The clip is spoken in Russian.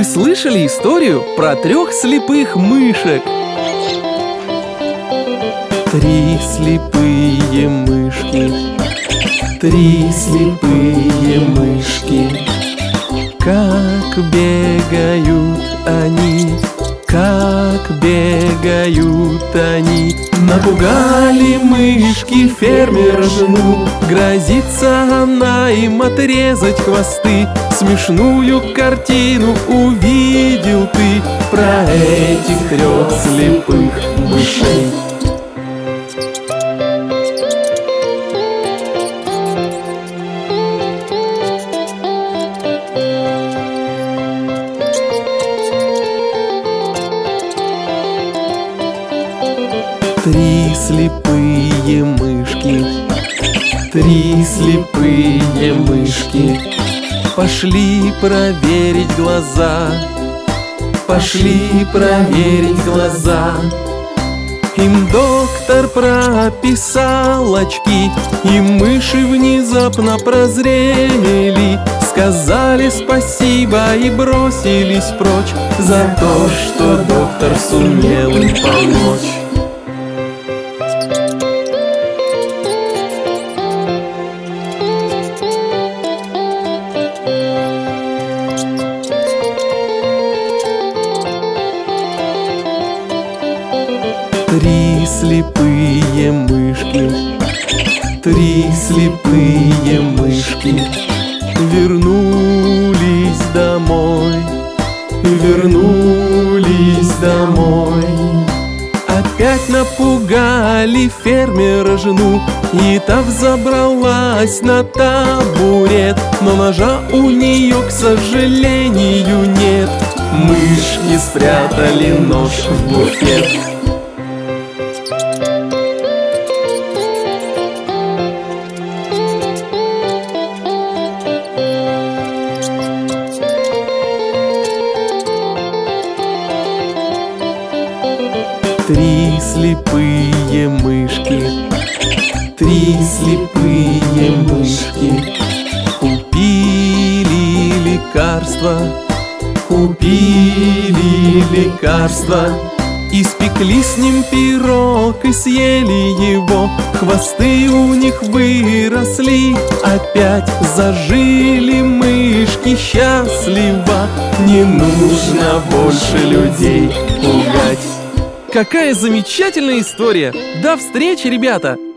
Вы слышали историю про 3 слепых мышек? 3 слепые мышки, 3 слепые мышки. Как бегают они, как бегают они. Напугали мышки фермера жену, грозится она им отрезать хвосты. Смешную картину увидел ты про этих 3 слепых мышей. Слепые мышки, 3 слепые мышки. Пошли проверить глаза, пошли проверить глаза. Им доктор прописал очки, и мыши внезапно прозрели. Сказали спасибо и бросились прочь за то, что доктор сумел им помочь. Слепые мышки, 3 слепые мышки. Вернулись домой, вернулись домой. Опять напугали фермера жену, и та взобралась на табурет, но ножа у нее, к сожалению, нет. Мышки спрятали нож в буфет. Слепые мышки, 3 слепые мышки. Купили лекарства, испекли с ним пирог и съели его. Хвосты у них выросли опять, зажили мышки счастливо. Не нужно больше людей пугать. Какая замечательная история! До встречи, ребята!